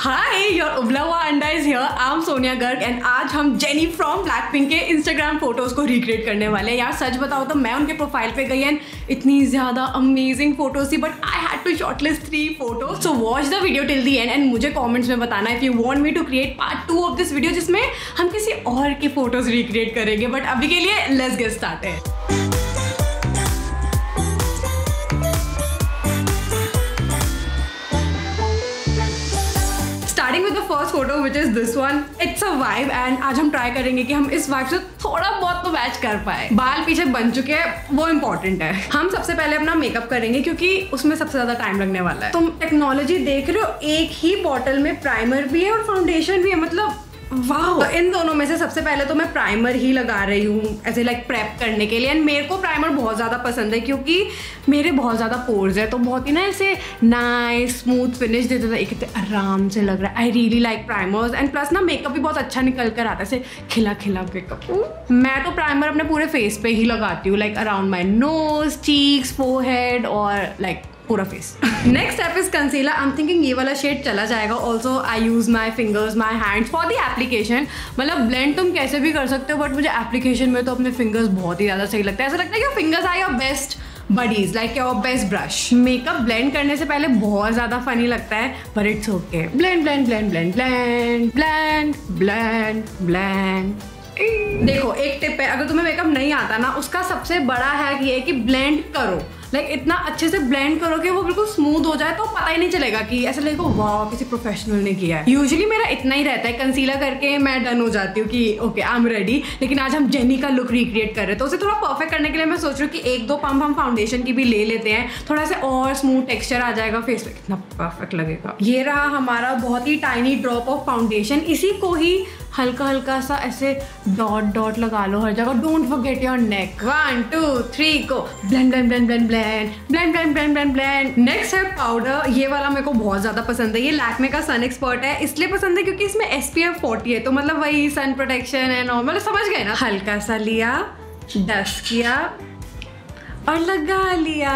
हाय your उबला हुआ अंडा is here, I am Sonia Garg and आज हम जेनी फ्रॉम ब्लैक पिंक के इंस्टाग्राम फोटोज को रिक्रिएट करने वाले हैं। यार सच बताओ तो मैं उनके प्रोफाइल पे गई एंड इतनी ज्यादा अमेजिंग फोटोज थी, but I had to shortlist 3 photos. So watch the video till the end and मुझे कॉमेंट्स में बताना if you want me to create part 2 of this video, जिसमें हम किसी और के फोटोज रिक्रिएट करेंगे। बट अभी के लिए let's get started. First photo which is this one, it's a vibe and आज हम ट्राई करेंगे कि हम इस वाइब से थोड़ा बहुत तो मैच कर पाए। बाल पीछे बन चुके हैं, वो इंपॉर्टेंट है। हम सबसे पहले अपना मेकअप करेंगे क्योंकि उसमें सबसे ज्यादा टाइम लगने वाला है। तुम टेक्नोलॉजी देख रहे हो, एक ही बॉटल में प्राइमर भी है और फाउंडेशन भी है, मतलब वाह। तो इन दोनों में से सबसे पहले तो मैं प्राइमर ही लगा रही हूँ ऐसे लाइक प्रेप करने के लिए। एंड मेरे को प्राइमर बहुत ज़्यादा पसंद है क्योंकि मेरे बहुत ज़्यादा पोर्स है, तो बहुत ही ना ऐसे नाइस स्मूथ फिनिश देते थे, एक आराम से लग रहा है। I really like primers and plus ना मेकअप भी बहुत अच्छा निकल कर आता है, ऐसे खिला खिला मेकअप। मैं तो प्राइमर अपने पूरे फेस पे ही लगाती हूँ, like around my nose, cheeks, forehead और लाइक पूरा face. Next step is concealer. I am thinking ये वाला शेड चला जाएगा। Also I use my fingers, my hands for the application. मतलब ब्लेंड तुम कैसे भी कर सकते हो, बट मुझे एप्लीकेशन में तो अपने फिंगर्स बहुत ही ज़्यादा सही लगता है। ऐसा लगता है कि fingers are your best buddies, like your best brush. Makeup blend करने से पहले बहुत ज़्यादा फनी लगता है, but it's okay. Blend blend blend blend blend blend blend blend. देखो एक टिप है, अगर तुम्हें मेकअप नहीं आता ना, उसका सबसे बड़ा हैक ये है कि ब्लेंड करो। लाइक इतना अच्छे से ब्लेंड करो कि वो बिल्कुल स्मूथ हो जाए, तो पता ही नहीं चलेगा कि ऐसा लगेगा वाह किसी प्रोफेशनल ने किया है। यूजुअली मेरा इतना ही रहता है, कंसीलर करके मैं डन हो जाती हूँ कि ओके आई एम रेडी। लेकिन आज हम जेनी का लुक रिक्रिएट कर रहे हैं, तो उसे थोड़ा परफेक्ट करने के लिए मैं सोच रही हूँ कि 1-2 पम्प हम फाउंडेशन की भी ले लेते हैं, थोड़ा सा और स्मूथ टेक्स्चर आ जाएगा फेस पे, कितना परफेक्ट लगेगा। ये रहा हमारा बहुत ही टाइनी ड्रॉप ऑफ फाउंडेशन। इसी को ही हल्का हल्का सा ऐसे डॉट डॉट लगा लो हर जगह। डोंट फॉरगेट योर नेक। 1 2 3 को blend blend blend blend blend blend blend blend blend blend. Next है पाउडर। ये वाला मेरे को बहुत ज़्यादा पसंद है। ये लैक्मे का सन एक्सपर्ट है, इसलिए पसंद है क्योंकि इसमें SPF 40 है, तो मतलब वही सन प्रोटेक्शन एंड ऑल, मतलब समझ गए ना। हल्का सा लिया, डस्ट किया और लगा लिया।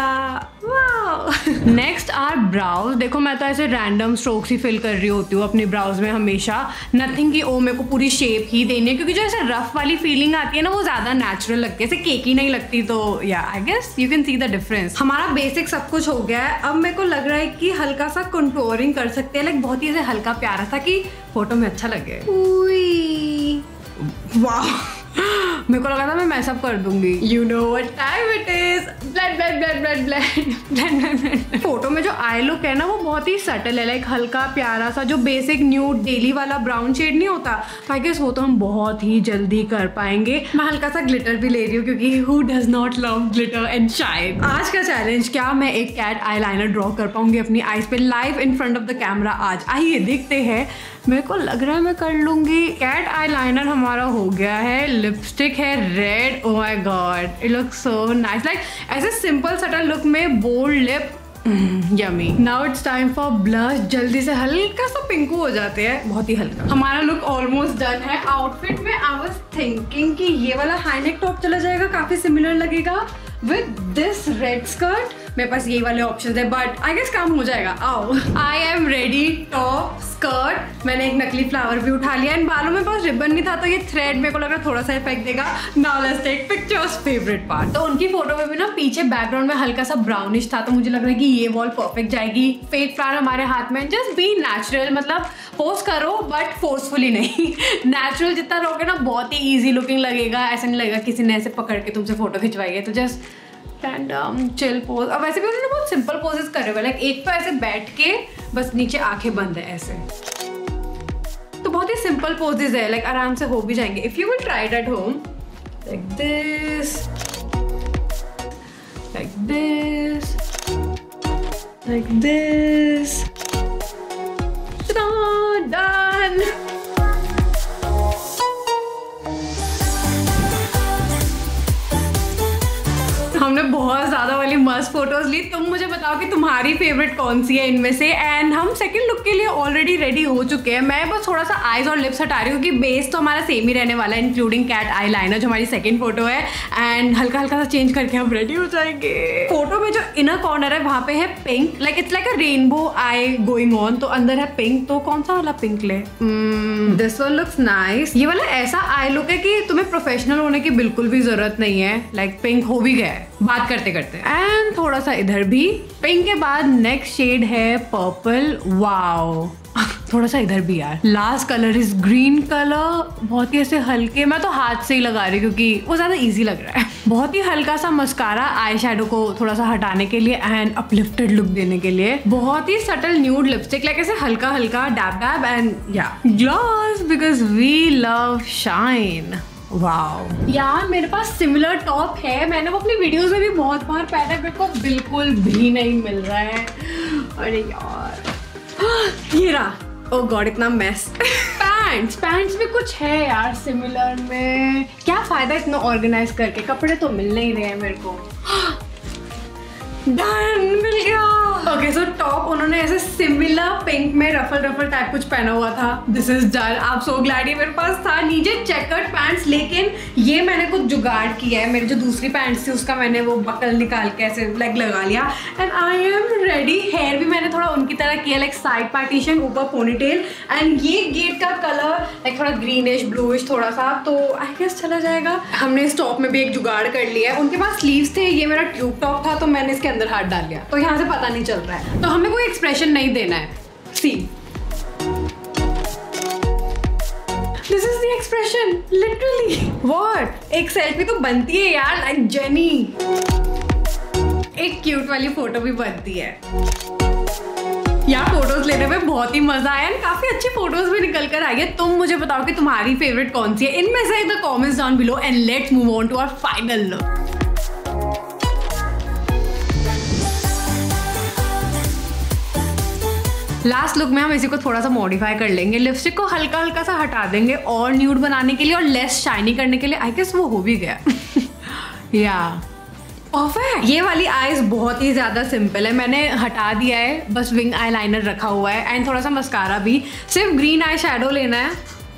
वाह। Next are brows. देखो मैं तो ऐसे रैंडम स्ट्रोक्स ही फिल कर रही होती हूँ अपने ब्राउज में, हमेशा नथिंग की ओ मेरे को पूरी शेप ही देनी है, क्योंकि जो ऐसे रफ वाली फीलिंग आती है ना, वो ज़्यादा नेचुरल लगती है, ऐसे केकी नहीं लगती। तो या I guess you can see the difference. हमारा बेसिक सब कुछ हो गया है, अब मेरे को लग रहा है कि हल्का सा कंटूरिंग कर सकते हैं, लाइक बहुत ही ऐसे हल्का प्यारा था कि फोटो में अच्छा लगे। वाह, मेरे को लगा था मैं मैसअप कर दूंगी। You know what time it is. Blend blend blend blend blend. Photo में जो आई लुक है ना, वो बहुत ही सटल है, लाइक हल्का प्यारा सा, जो बेसिक न्यूड डेली वाला ब्राउन शेड नहीं होता, ताकि वो तो हम बहुत ही जल्दी कर पाएंगे। मैं हल्का सा ग्लिटर भी ले रही हूँ क्योंकि who does not love glitter and shine. आज का चैलेंज, क्या मैं एक कैट आई लाइनर ड्रॉ कर पाऊंगी अपनी आईज पे live in front of the camera? आज आइए देखते हैं। मेरे को लग रहा है मैं कर लूंगी। कैट आई लाइनर हमारा हो गया है, लिपस्टिक है red. Oh my God, it looks so nice. Like ऐसे सिंपल सटल लुक में bold lip, yummy. Now it's time for blush. जल्दी से हल्का सा पिंकू हो जाते हैं, बहुत ही हल्का। हमारा लुक ऑलमोस्ट डन है। आउटफिट में आई वाज थिंकिंग कि ये वाला हाई नेक टॉप चला जाएगा, काफी सिमिलर लगेगा विद दिस रेड स्कर्ट। मेरे पास यही वाले ऑप्शन है, बट आई गेस काम हो जाएगा। आओ, I am ready. Top, skirt, मैंने एक नकली फ्लावर भी उठा लिया एंड बालों में पास रिबन नहीं था, तो ये थ्रेड मेरे को लग रहा थोड़ा सा इफेक्ट देगा। Now let's take pictures. Favourite part, तो उनकी फोटो में भी ना पीछे बैकग्राउंड में हल्का सा ब्राउनिश था, तो मुझे लग रहा है कि ये वॉल परफेक्ट जाएगी। फेक फ्लावर हमारे हाथ में। जस्ट बी नेचुरल, मतलब पोस्ट करो बट फोर्सफुली नहीं। नेचुरल जितना रहोगे ना, बहुत ही ईजी लुकिंग लगेगा, ऐसा नहीं लगेगा किसी ने ऐसे पकड़ के तुमसे फोटो खिंचवाई है। तो जस्ट चिल पोज। और वैसे भी उन्होंने बहुत सिंपल पोजेस करे हुए, लाइक एक तो ऐसे बैठ के बस नीचे आंखें बंद है ऐसे, तो बहुत ही सिंपल पोजेस है, लाइक आराम से हो भी जाएंगे। If you will try it at home, like this, like this, like this, done. हमने बहुत ज़्यादा वाली मस्त फोटोज ली, तुम मुझे बताओ कि तुम्हारी फेवरेट कौन सी है इनमें से। एंड हम सेकंड लुक के लिए ऑलरेडी रेडी हो चुके हैं। मैं बस थोड़ा सा आईज और लिप्स हटा रही हूँ क्योंकि बेस तो हमारा सेम ही रहने वाला है, इंक्लूडिंग कैट आई लाइनर जो हमारी सेकंड फोटो है। एंड हल्का हल्का सा चेंज करके हम रेडी हो जाएंगे। फोटो में जो इनर कॉर्नर है वहाँ पे है pink, like it's like a rainbow I going on. तो अंदर है पिंक, तो कौन सा वाला पिंक ले? This one looks nice. ये वाला ऐसा आई लुक है कि तुम्हें प्रोफेशनल होने की बिल्कुल भी जरूरत नहीं है, लाइक पिंक हो भी गया है बात करते करते। एंड थोड़ा सा इधर भी पिंक के बाद नेक्स्ट शेड है पर्पल। वाओ, थोड़ा सा इधर भी यार। Last colour is green colour, बहुत ही ऐसे हल्के, मैं तो हाथ से ही लगा रही हूँ क्योंकि वो ज़्यादा इजी लग रहा है। बहुत ही हल्का सा मस्कारा आई शेडो को थोड़ा सा हटाने के लिए एंड अपलिफ्टेड लुक देने के लिए। बहुत ही सटल न्यूड लिपस्टिक, लाइक ऐसे हल्का हल्का डैब डैब। एंड या gloss because we love shine. Wow यार, मेरे पास सिमिलर टॉप है, मैंने वो अपनी वीडियोस में भी बहुत बार पहना, मेरे को बिल्कुल भी नहीं मिल रहा है। अरे यार ये रहा। ओह गॉड इतना मैस। पैंट्स भी कुछ है यार सिमिलर में, क्या फायदा इतना ऑर्गेनाइज करके, कपड़े तो मिल नहीं रहे हैं मेरे को। डन, मिल गया। ओके सो टॉप उन्होंने ऐसे सिमिलर पिंक में रफल टाइप कुछ पहना हुआ था। This is done. आप सो ग्लैड ये मेरे पास था। नीचे चेकर्ड पैंट्स, लेकिन ये मैंने कुछ जुगाड़ किया है, मेरी जो दूसरी पैंट्स थी उसका मैंने वो बकल निकाल के ऐसे लाइक लगा लिया। And I am ready. Hair भी मैंने थोड़ा उनकी तरह किया, लाइक साइड पार्टीशन, ऊपर पोनीटेल। एंड ये गेट का कलर लाइक थोड़ा ग्रीनिश ब्लूइश थोड़ा सा, तो आई गेस चला जाएगा। हमने इस टॉप में भी एक जुगाड़ कर लिया है। उनके पास स्लीव्स थे, ये मेरा ट्यूब टॉप था तो मैंने इसके अंदर हाथ डाल लिया, तो यहाँ से पता नहीं चल रहा है। तो हमें कोई एक्सप्रेशन नहीं देना है। See this is the expression literally. What, एक सेल्फी तो बनती है यार, लाइक जेनी। एक क्यूट वाली फोटो भी बनती है यार। फोटोज लेने में बहुत ही मजा आया, काफी अच्छी फोटोज भी निकल कर आई है। तुम मुझे बताओ कि तुम्हारी फेवरेट कौन सी है इनमें से, the comments down below. And let's move on to our final look. Last look में हम इसी को थोड़ा सा मॉडिफाई कर लेंगे, लिपस्टिक को हल्का हल्का सा हटा देंगे और न्यूड बनाने के लिए और लेस शाइनी करने के लिए। आई गेस वो हो भी गया। या परफेक्ट। ये वाली आईज बहुत ही ज़्यादा सिंपल है, मैंने हटा दिया है, बस विंग आईलाइनर रखा हुआ है एंड थोड़ा सा मस्कारा भी। सिर्फ ग्रीन आई शेडो लेना है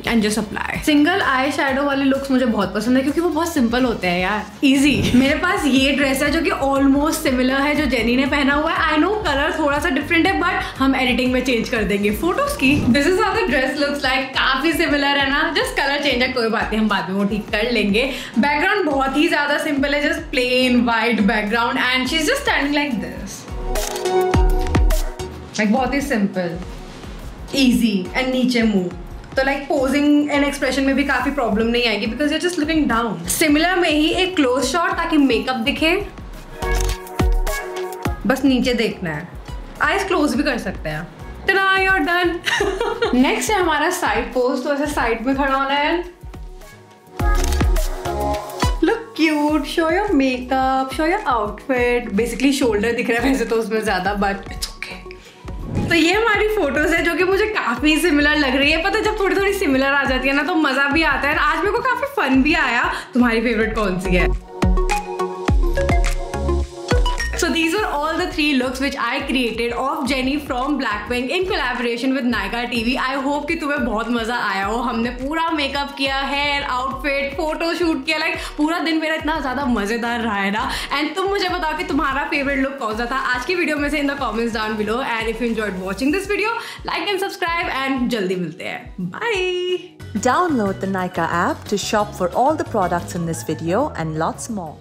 and just apply. Single eye shadow वाले लुक्स मुझे बहुत पसंद है क्योंकि वो बहुत सिंपल होते हैं यार, इजी। मेरे पास ये ड्रेस है जो कि ऑलमोस्ट सिमिलर है जो जेनी ने पहना हुआ है। आई नो कलर थोड़ा सा डिफरेंट है बट हम एडिटिंग में चेंज कर देंगे फोटोज की। This is how the dress looks like. काफी सिमिलर है ना, जस्ट कलर चेंज है, कोई बात नहीं, हम बाद में वो ठीक कर लेंगे। बैकग्राउंड बहुत ही ज्यादा सिंपल है, just plain white background and she is just standing like this, like बहुत ही सिंपल इजी। एंड नीचे मुंह तो लाइक पोजिंग एंड एक्सप्रेशन में भी काफी प्रॉब्लम नहीं आएगी because you are just looking down. Similar में ही एक क्लोज शॉट ताकि मेकअप दिखे, बस नीचे देखना है। आईज क्लोज भी कर सकते हैं। tada, you're done. नेक्स्ट है हमारा साइड पोज, तो ऐसे साइड में खड़ा होना है। Cute, show your makeup, show your outfit. Basically shoulder दिख रहा है वैसे तो उसमें ज्यादा, बट तो ये हमारी फोटोज है जो कि मुझे काफी सिमिलर लग रही है। पता है जब थोड़ी थोड़ी सिमिलर आ जाती है ना तो मजा भी आता है। आज मेरे को काफी फन भी आया। तुम्हारी फेवरेट कौन सी है? So these were all the three looks which I created of Jenny from Black Pink in collaboration with Nykaa TV. I hope कि तुम्हें बहुत मजा आया हो। हमने पूरा मेकअप किया, हेयर, आउटफिट, फोटो शूट किया, लाइक पूरा दिन मेरा इतना ज़्यादा मज़ेदार रहा है ना। एंड तुम मुझे बताओ कि तुम्हारा फेवरेट लुक कौन सा था आज की वीडियो में से, in the comments down below. And if you enjoyed watching this video, like and subscribe and जल्दी मिलते हैं। Bye. Download the Nykaa app to shop for all the products in this video and lots more.